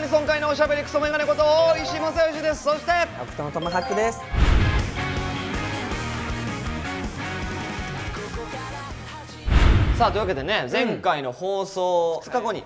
アニソン界のおしゃべりクソメガネこと大石正義です。そしてOxTのTom-H@ckです。さあというわけでね、前回の放送2日後に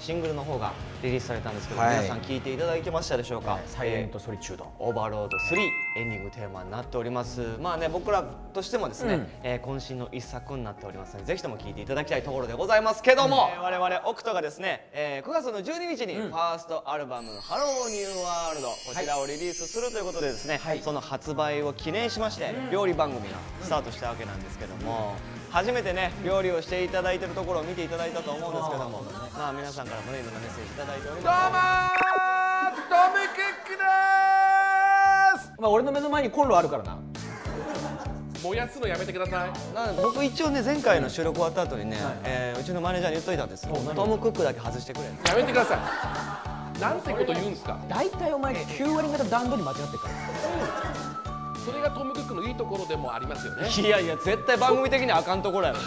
シングルの方がリリースされたんですけど、皆さん聴いていただけましたでしょうか。サイレントソリチュードオーバーロード3、エンディングテーマになっております。まあね、僕らとしてもですね、渾身の一作になっておりますので、ぜひとも聴いていただきたいところでございますけども、我々OxTがですね、9月の12日にファーストアルバム「Hello New World」こちらをリリースするということでですね、その発売を記念しまして料理番組がスタートしたわけなんですけども。初めてね、料理をしていただいているところを見ていただいたと思うんですけども、まあ皆さんからもね、いろんなメッセージいただいております。どうもー、Tom-H@ckです。まあ俺の目の前にコンロあるからな。燃やすのやめてください。なんで僕一応ね、前回の収録終わった後にね、うちのマネージャーに言っといたんですよ。トムクックだけ外してくれ。やめてください。なんてこと言うんですか。大体お前9割方段取り間違ってるから。それがトム・クックのいいところでもありますよね。いやいや、絶対番組的にあかんところやろ。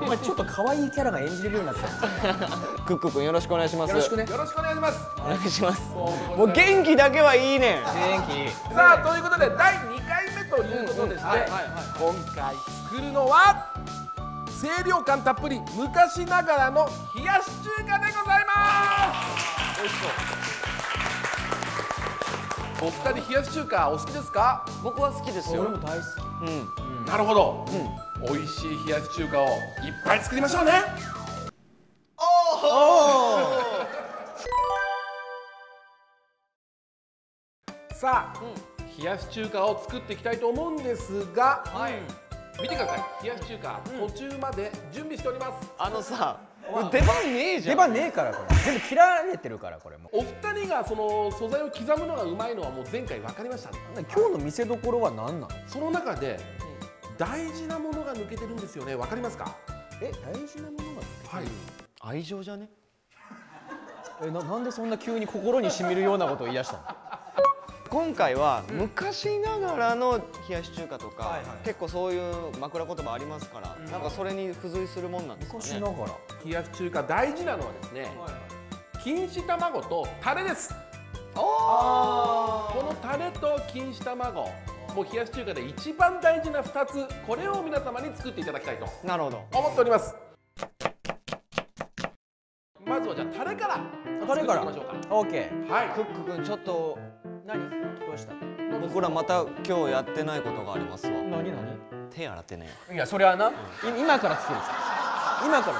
お前ちょっと可愛いキャラが演じれるようになってた。クック君よろしくお願いします。よろしくね。よろしくお願いします。お願いします。もう元気だけはいいね。元気。さあということで第2回目ということでして、今回作るのは清涼感たっぷり昔ながらの冷やし中華でございます。美味しそう。お二人冷やし中華お好きですか？僕は好きですよ。俺も大好き。うん、なるほど。美味しい冷やし中華をいっぱい作りましょうね。おお。さあ、冷やし中華を作っていきたいと思うんですが、見てください。冷やし中華途中まで準備しております。あのさ。出番ねえじゃん。出番ねえから、これ全部切られてるから、これも。お二人がその素材を刻むのがうまいのはもう前回分かりました。今日の見せどころは何なの？その中で大事なものが抜けてるんですよね。分かりますか？え、大事なものが抜けてる？愛情じゃね？なんでそんな急に心に染みるようなことを言い出したの？今回は昔ながらの冷やし中華とか、結構そういう枕言葉ありますから、なんかそれに付随するもんなんですかね。昔ながら冷やし中華大事なのはですね、錦糸卵とタレです。このタレと錦糸卵、もう冷やし中華で一番大事な2つ、これを皆様に作っていただきたいと思っております。まずはじゃあタレから作っていきましょうか。オッケー。はい。クック君ちょっと。何？どうした？僕らまた今日やってないことがありますわ。何何？手洗ってね。いやそれはな。今から作る。今か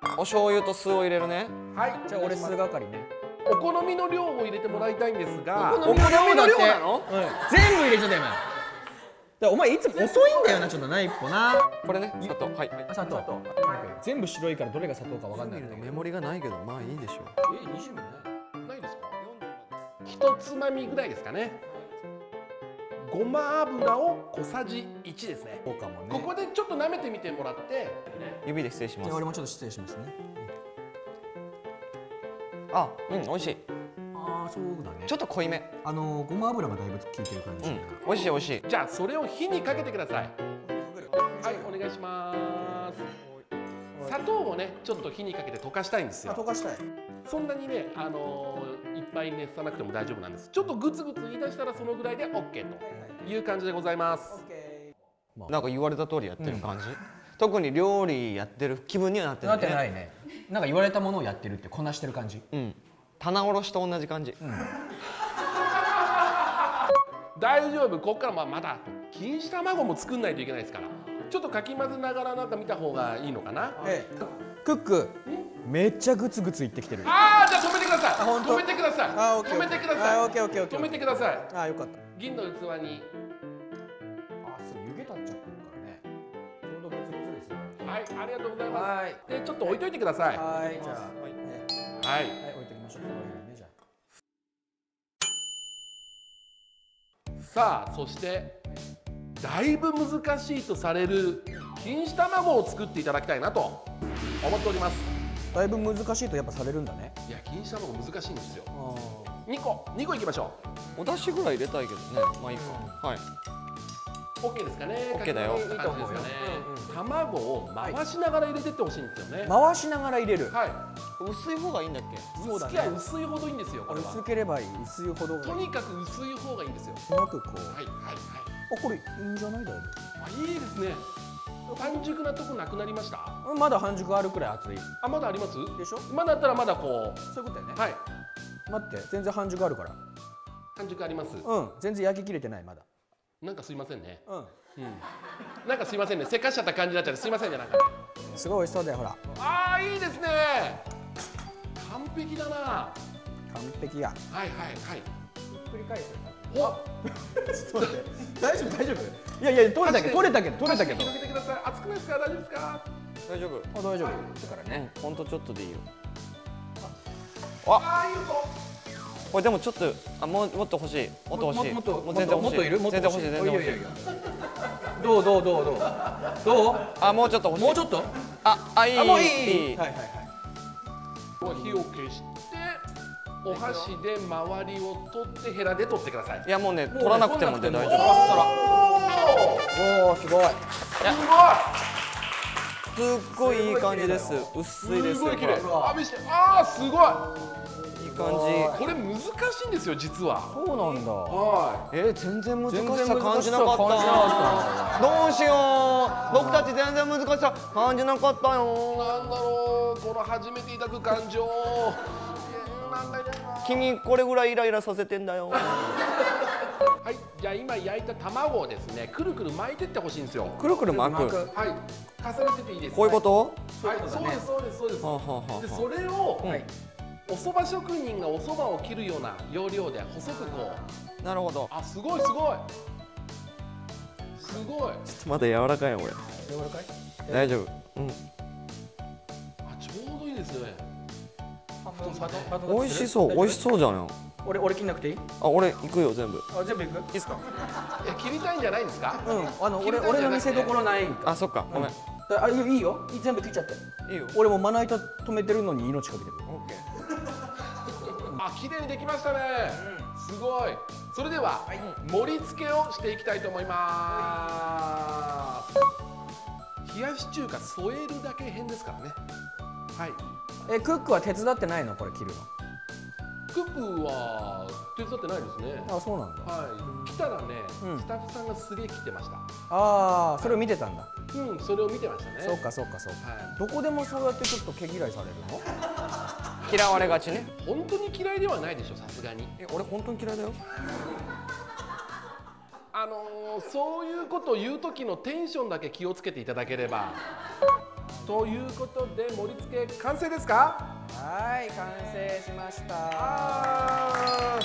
ら。お醤油と酢を入れるね。はい。じゃあ俺酢係ね。お好みの量を入れてもらいたいんですが。お好みの量なの？全部入れちゃったよ。だお前いつも遅いんだよな、ちょっとな一歩な。これね、砂糖。はい。砂糖。全部白いからどれが砂糖かわかんない。メモリがないけどまあいいでしょう。20もない。1つまみぐらいですかね。ごま油を小さじ1ですね。ここでちょっと舐めてみてもらって。指で失礼します。俺もちょっと失礼しますね。あ、うん、美味しい。ああ、そうだね。ちょっと濃いめ。ごま油がだいぶ効いてる感じ。うん、美味しい、美味しい。じゃあ、それを火にかけてください。はい、お願いします。砂糖をね、ちょっと火にかけて溶かしたいんですよ。溶かしたい。そんなにね、いっぱいね、さなくても大丈夫なんです。ちょっとグツグツ言い出したらそのぐらいで OK という感じでございます。なんか言われた通りやってる感じ。特に料理やってる気分にはなってないね。なってないね。なんか言われたものをやってるってこなしてる感じ。うん。棚卸しと同じ感じ。大丈夫。こっからまだ錦糸卵も作んないといけないですから。ちょっとかき混ぜながらなんか見た方がいいのかな。クック。めっちゃグツグツいってきてる。ああ、じゃあ止めてください。止めてください。止めてください。止めてください。ああ、よかった。銀の器に。ああ、すぐ湯気立っちゃってるからね。ちょうどグツグツですよ。はい、ありがとうございます。で、ちょっと置いといてください。はい、じゃあ。はい。はい、置いときましょう。さあ、そして。だいぶ難しいとされる錦糸卵を作っていただきたいなと思っております。だいぶ難しいとやっぱされるんだね。いや、錦糸卵難しいんですよ。2個いきましょう。お出汁ぐらい入れたいけどね。まあいいか。はい。オッケーですかね。オッケーだよ。いいと思うよ。卵を回しながら入れてってほしいんですよね。回しながら入れる。は薄い方がいいんだっけ？そうだね。薄いほどいいんですよ。これは薄ければいい。薄いほどがいい。とにかく薄い方がいいんですよ。うまくこう。はいはいはい。あ、これいいんじゃないだよ。あ、いいですね。半熟なとこなくなりました。まだ半熟あるくらい熱い。あ、まだあります？でしょ？まだあったらまだこう。そういうことだよね。はい。待って、全然半熟あるから。半熟あります。うん、全然焼き切れてないまだ。なんかすいませんね。うん。うん、なんかすいませんね、せかしちゃった感じになっちゃってすいませんね、なんかね。すごい美味しそうだよ、ほら。ああ、いいですね。完璧だな。完璧や。はいはいはい。ひっくり返す。あ、ちょっと待って。大丈夫大丈夫。いやいや、取れたけど、取れたけど、取れたけど。広げてください。熱くないですか、大丈夫ですか。大丈夫。あ、大丈夫。だからね、ほんとちょっとでいいよ。あ、あ、いいぞ。これでもちょっと、あ、もっと欲しい。もっと欲しい。もっと、もっと全然欲しい。もっといる。全然欲しい。全然欲しい。どう。あ、もうちょっと欲しい。もうちょっと。あ、いい。もういい。はいはいはい。火を消して、お箸で周りを取って、ヘラで取ってください。いや、もうね、取らなくてもで大丈夫。おお、すごい。すっごいいい感じです。薄いです。すごい綺麗。あ、すごい。感じ。これ難しいんですよ、実は。そうなんだ。はい。全然難しさ感じなかった。どうしよう。僕たち全然難しさ感じなかったよ。なんだろう、この初めていただく感情。君、これぐらいイライラさせてんだよ。はい、じゃあ今焼いた卵をですね、くるくる巻いてってほしいんですよ。くるくる巻く。はい。重ねてていいですか。こういうこと。はい、そうです。で、それを。お蕎麦職人がお蕎麦を切るような要領で細くこう。なるほど。あ、すごいすごい。すごい。ちょっとまだ柔らかいよ、これ。柔らかい。大丈夫。うん。あ、ちょうどいいですね。美味しそう、美味しそうじゃん。俺切んなくていい？あ、俺行くよ全部。あ、全部行く？いいですか？いや、切りたいんじゃないんですか？うん。俺の見せ所ないんか。あ、そっか。ごめん。あ、いいよ。全部切っちゃって。いいよ。俺もまな板止めてるのに命かけてる。オッケー。あ、綺麗にできましたね。すごい。それでは、盛り付けをしていきたいと思います。冷やし中華添えるだけ変ですからね。はい。クックは手伝ってないの、これ切るの。クックは手伝ってないですね。あ、そうなんだ。はい。来たらね、スタッフさんがすげえ切ってました。ああ、それを見てたんだ。うん、それを見てましたね。そうか。どこでもそうやってちょっと毛嫌いされるの？嫌われがちね。本当に嫌いではないでしょ、さすがに。俺本当に嫌いだよ。そういうことを言う時のテンションだけ気をつけていただければ。ということで、盛り付け完成ですか？はい、完成しました。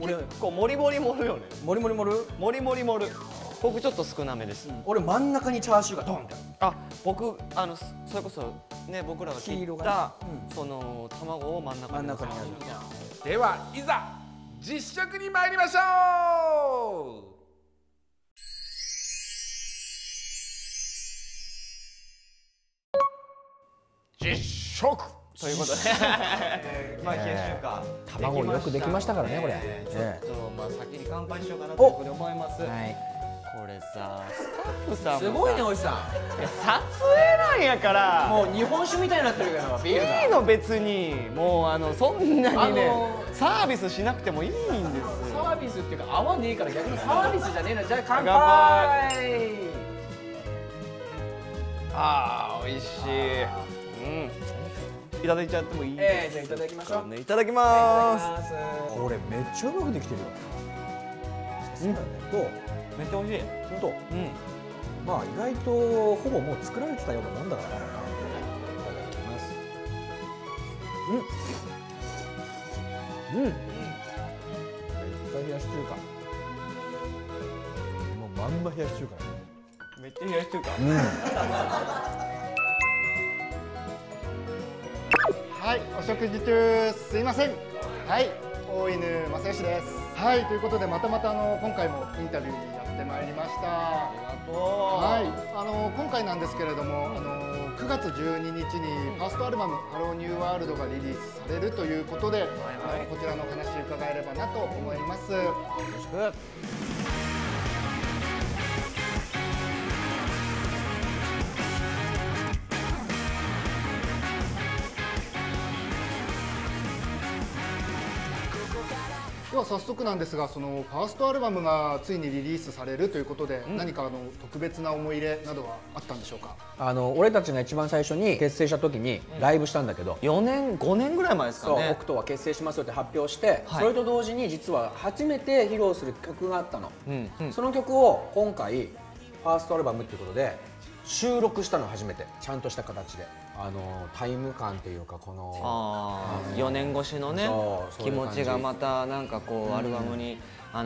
俺、こうモリモリ盛るよね。モリモリ盛る。僕ちょっと少なめです。俺真ん中にチャーシューがドンって。あ、僕それこそね、僕らが切ったその卵を真ん中に。では、いざ実食に参りましょう。実食。ということで、まあ冷やし中華卵よくできましたからね、これ。ちょっとまあ先に乾杯しようかなと思います。はい。これさ、スタッフさんすごいね、おじさん。撮影なんやから。もう日本酒みたいになってるから。ビールが。いいの別に、もうそんなにね、サービスしなくてもいいんです。サービスっていうか合わねえから逆にサービスじゃねえな。じゃあ乾杯。ああ、美味しい。うん。いただいちゃってもいいですか？じゃあいただきましょう。いただきます。これめっちゃうまくできてるよ。どう？めっちゃ美味しい。本当？うん。まあ意外とほぼもう作られてたようなもんだから。いただきます。うん。うん。冷やし中華。もうまんま冷やし中華。めっちゃ冷やし中華。はい、お食事中すいません。はい、大犬正義です。はい、ということでまた今回もインタビューにやってまいりました。ありがとう。はい、今回なんですけれども、9月12日にファーストアルバム「Hello New World」がリリースされるということで、こちらのお話を伺えればなと思います。よろしく。は早速なんですが、そのファーストアルバムがついにリリースされるということで、何か特別な思い入れなどはあったんでしょうか？俺たちが一番最初に結成した時にライブしたんだけど、4年5年ぐらい前ですかね、OxTは結成しますよって発表して、はい、それと同時に実は初めて披露する曲があったの、その曲を今回ファーストアルバムっていうことで収録したの初めて、ちゃんとした形で。タイム感っていうか、この4年越しのね気持ちがまたなんかこうアルバムに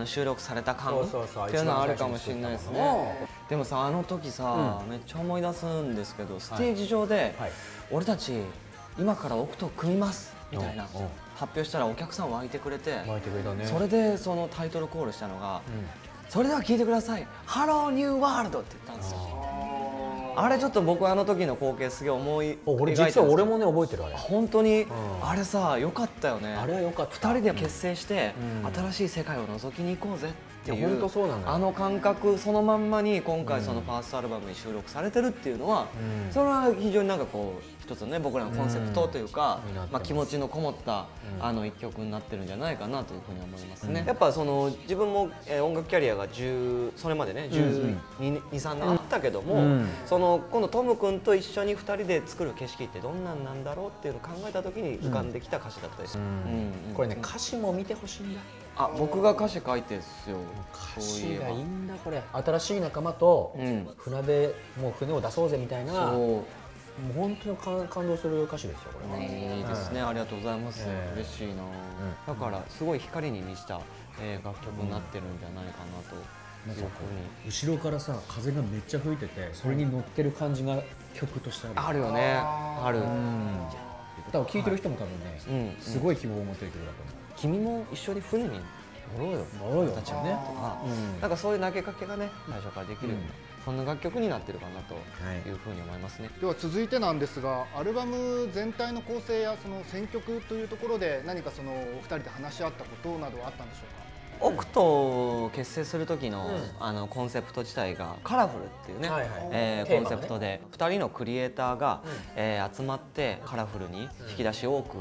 収録された感っていうのはあるかもしれないですね。でもさ、あの時さ、めっちゃ思い出すんですけど、ステージ上で「俺たち今からOxTを組みます」みたいな発表したらお客さん沸いてくれて、それでそのタイトルコールしたのが「それでは聴いてください、Hello New World」って言ったんですよ。あれちょっと僕あの時の光景すげえ思い描いてたんですけど、俺もね覚えてる、あれ本当にあれさ良かったよね。あれは良かった。2人で結成して新しい世界を覗きに行こうぜっていう、あの感覚そのまんまに今回そのファーストアルバムに収録されてるっていうのは、それは非常になんかこう一つね、僕らのコンセプトというか、まあ気持ちのこもった一曲になってるんじゃないかなというふうに思いますね。やっぱその自分も音楽キャリアがそれまでね12、13年あったけども、今度トム君と一緒に2人で作る景色ってどんなんなんだろうっていうのを考えた時に浮かんできた歌詞だったりする。これね、歌詞も見てほしいんだ。あ、僕が歌詞書いてるんですよ。歌詞がいいんだこれ。新しい仲間と船でもう船を出そうぜみたいな、もう本当に感動する歌詞ですよこれ。いいですね、ありがとうございます。嬉しいな。だからすごい光に満ちた楽曲になってるんじゃないかなと。なんかこう後ろからさ風がめっちゃ吹いてて、それに乗ってる感じが曲としてあるよね。ある。多分聴いてる人も多分ねすごい希望を持ってる曲だと思う。君も一緒に船に乗ろうよ、乗ろうよたちはねとか、なんかそういう投げかけがね最初からできる、そんな楽曲になってるかなというふうに思いますね。では続いてなんですが、アルバム全体の構成やその選曲というところで何かそのお二人で話し合ったことなどはあったんでしょうか？OxTを結成する時のコンセプト自体がカラフルっていうねコンセプトで、2人のクリエイターが集まってカラフルに引き出し多く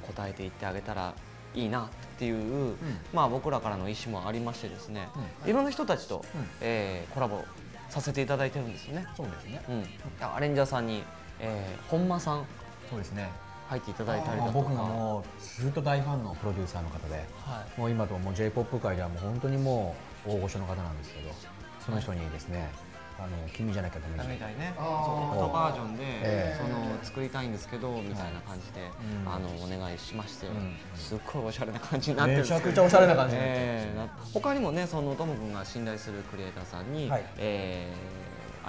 答えていってあげたらいいなっていう、まあ僕らからの意思もありましてですね、いろんな人たちとコラボさせていただいてるんですよね。そうですね。アレンジャーさんに本間さん、そうですね、入っていただいたりだとか、僕がもうずっと大ファンのプロデューサーの方で、はい、もう今とも J−POP 界ではもう本当にもう大御所の方なんですけど、その人にですね、君じゃなきゃダメだみたいね、そうバージョンでその作りたいんですけどみたいな感じでお願いしまして、すっごいおしゃれな感じになってるんですよ。めちゃくちゃおしゃれな感じになってるんですよ。他にもね、そのトム君が信頼するクリエイターさんにア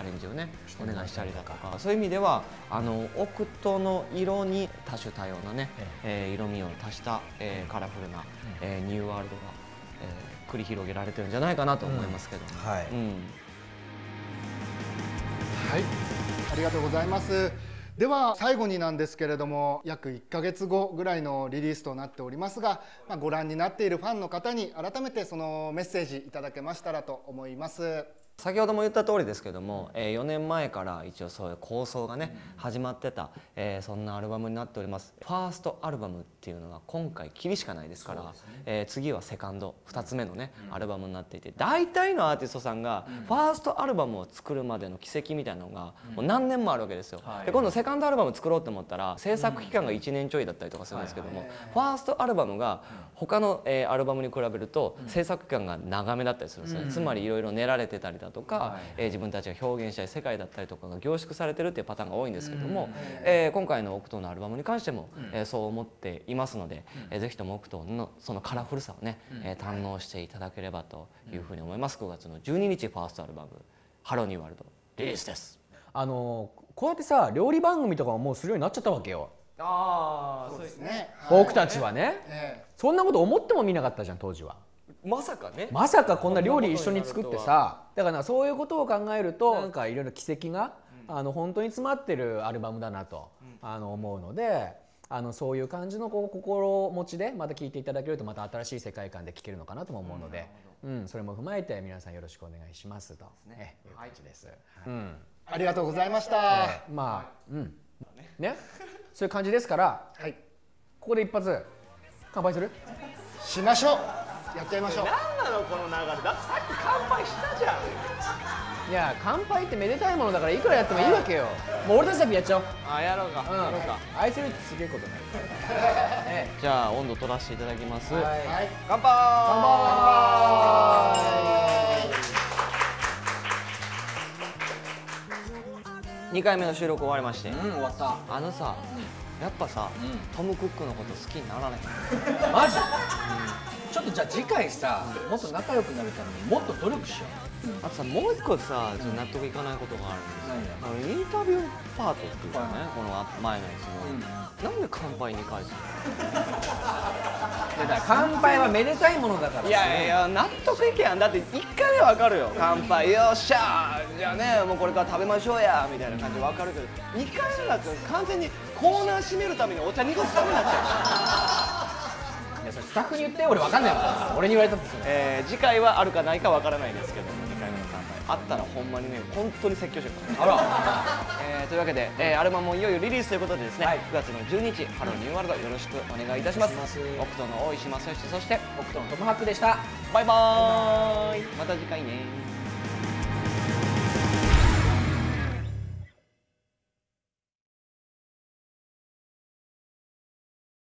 レンジをねお願いしたりだとか、そういう意味ではOxTの色に多種多様なね色味を足したカラフルなニューワールドが繰り広げられてるんじゃないかなと思いますけど。はい、ありがとうございます。では最後になんですけれども、約1ヶ月後ぐらいのリリースとなっておりますが、ご覧になっているファンの方に改めてそのメッセージいただけましたらと思います。先ほども言った通りですけども、4年前から一応そういう構想がね始まってた、そんなアルバムになっております。ファーストアルバムっていうのが今回きりしかないですから、次はセカンド2つ目のねアルバムになっていて、大体のアーティストさんがファーストアルバムを作るまでの軌跡みたいなのがもう何年もあるわけですよ。で今度セカンドアルバム作ろうと思ったら制作期間が1年ちょいだったりとかするんですけども、ファーストアルバムが他のアルバムに比べると制作期間が長めだったりするんですね。つまりいろいろ練られてたりだとか、自分たちが表現したい世界だったりとかが凝縮されてるっていうパターンが多いんですけども、今回のOxTのアルバムに関してもそう思っていますので、ぜひともOxTのそのカラフルさをね堪能していただければというふうに思います。9月の12日ファーストアルバム「ハローニューワールド」リリースです。こうやってさ料理番組とかももうするようになっちゃったわけよ。ああ、そうですね。僕たちはね、そんなこと思っても見なかったじゃん当時は。まさかね、まさかこんな料理一緒に作ってさ、だからそういうことを考えるとなんかいろいろ奇跡が本当に詰まってるアルバムだなと思うので、そういう感じの心持ちでまた聴いていただけると、また新しい世界観で聴けるのかなとも思うので、それも踏まえて皆さんよろしくお願いしますという感じです。ありがとうございました。まあね、そういう感じですから、ここで一発乾杯する？しましょう。やっちゃいましょう。何なのこの流れ、だってさっき乾杯したじゃん。いや乾杯ってめでたいものだからいくらやってもいいわけよ。もう俺たちだけやっちゃおう。あ、やろうか、うん、やろうか。愛するってすげえことないね。じゃあ温度取らせていただきます。はい、乾杯。乾杯。2回目の収録終わりまして、終わった。あのさ、やっぱさ、トム・クックのこと好きにならないマジ？ちょっとじゃあ次回さ、もっと仲良くなるためにもっと努力しよう。あとさ、もう一個さ、納得いかないことがあるんですよ。インタビューパートっていうかね、この前のやつのなんで乾杯2回するの？乾杯はめでたいものだから。いやいや、納得いけやん。だって1回でわかるよ。乾杯、よっしゃー、じゃあね、もうこれから食べましょうやみたいな感じでわかるけど、2回目だって完全にコーナー締めるためにお茶濁すためになっちゃう。いや、それスタッフに言って、俺わかんないもん。俺に言われたんですよ。次回はあるかないかわからないですけど、2回目の乾杯あったらほんまにね、本当に説教してください。あらというわけで、アルバムもいよいよリリースということでですね、9月の12日ハローニューワールドよろしくお願いいたします。 OxT の大石正義、そして OxT のTom-H@ck でした。バイバーイ。また次回ね。